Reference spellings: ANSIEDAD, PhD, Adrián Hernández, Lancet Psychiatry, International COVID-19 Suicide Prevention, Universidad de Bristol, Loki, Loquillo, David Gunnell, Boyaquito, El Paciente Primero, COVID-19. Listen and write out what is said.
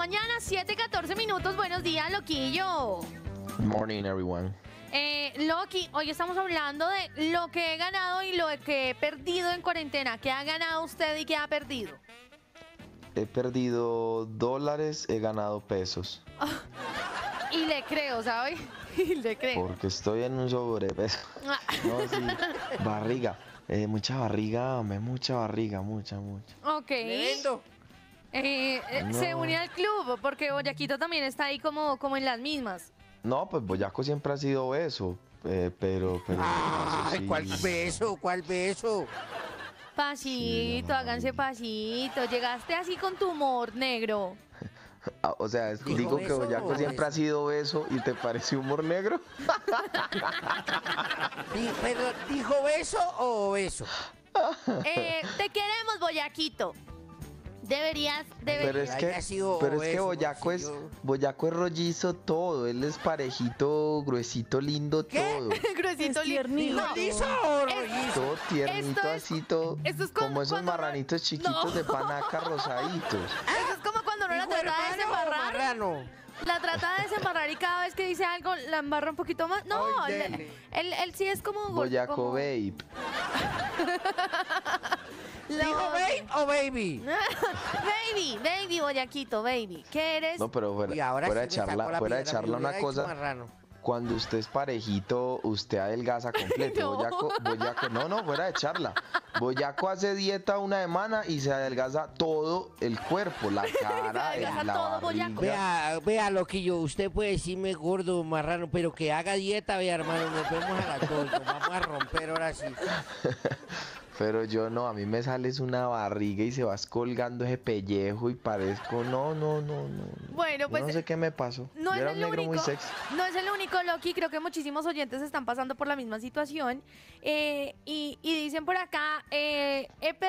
mañana, 7:14 minutos. Buenos días, Loquillo. Good morning, everyone. Loki, hoy estamos hablando de lo que he ganado y lo que he perdido en cuarentena. ¿Qué ha ganado usted y qué ha perdido? He perdido dólares, he ganado pesos. Y le creo, ¿sabes? Y le creo. Porque estoy en un sobrepeso. No, sí, barriga. Mucha barriga, mucha barriga. Ok. Lindo. No. Se une al club, porque Boyaquito también está ahí como en las mismas. No, pues Boyaco siempre ha sido obeso, pero ay, sí. ¿Cuál beso? ¿Cuál beso? Pasito, sí, háganse pasito. Llegaste así con tu humor negro. O sea, digo que Boyaco siempre ha sido obeso y te parece humor negro. ¿Pero dijo beso o obeso? Te queremos, Boyaquito. Deberías. Pero es que Boyaco es rollizo todo, él es parejito, gruesito, lindo, ¿qué? Todo. Gruesito, lindo. ¿Rollizo o rollizo? Todo tiernito, así todo, como esos marranitos chiquitos de panaca rosaditos. Eso es como cuando uno la trata de desembarrar. La trata de desembarrar y cada vez que dice algo la embarra un poquito más. No, él sí es como... Boyaco como... Babe. ¿Dijo babe o baby? baby, Boyaquito, baby. ¿Qué eres? No, pero fuera de charla una cosa. Cuando usted es parejito, usted adelgaza completo. No. Boyaco, no, fuera de charla. Boyaco hace dieta una semana y se adelgaza todo el cuerpo, la cara, la barriga. Vea, Loquillo, usted puede decirme gordo, marrano, pero que haga dieta, vea, hermano, nos vemos a las 2, nos vamos a romper ahora sí. Pero yo no, a mí me sales una barriga y se vas colgando ese pellejo y parezco, no. Bueno, pues... Yo no sé qué me pasó. No es el único, Loki, creo que muchísimos oyentes están pasando por la misma situación. Y dicen por acá, he perdido...